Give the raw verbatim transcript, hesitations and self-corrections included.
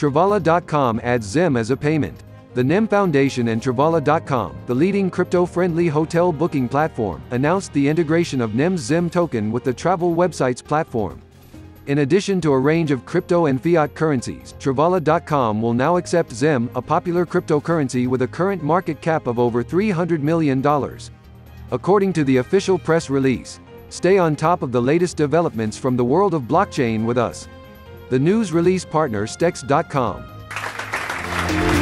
Travala dot com adds Zem as a payment. The N E M Foundation and Travala dot com, the leading crypto-friendly hotel booking platform, announced the integration of N E M's Zem token with the travel website's platform. In addition to a range of crypto and fiat currencies, Travala dot com will now accept Zem, a popular cryptocurrency with a current market cap of over three hundred million dollars. According to the official press release, stay on top of the latest developments from the world of blockchain with us. The news release partner Stex dot com.